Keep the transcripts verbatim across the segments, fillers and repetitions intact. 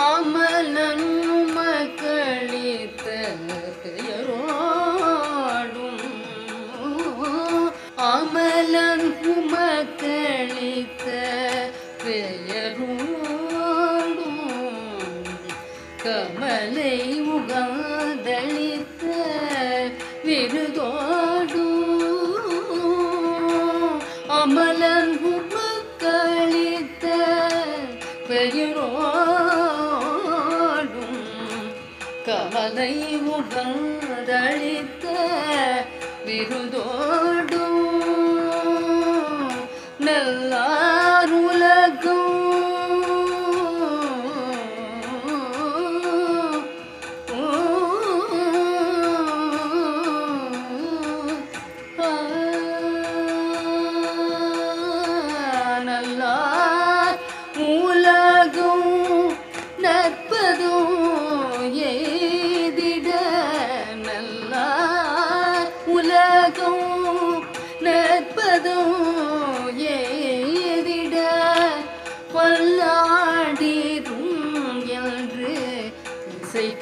அமலன் உமக்களித்த பெயரும் கமலை உகந்தளித்த விருதோடு அமலன் உபக்களித்த பெயரோடும் கமலை உகந்தளித்த விருதோடு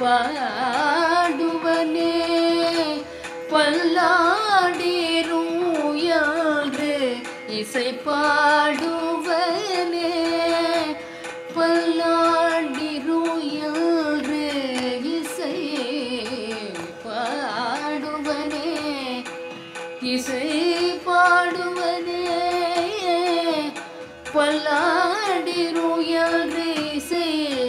பாடுவனே பல்லாடிருயன்று இசை பாடுவனே பல்லாடிருயன்று இசை பாடுவனே இசை பாடுவனே பல்லாடிருயன்று இசை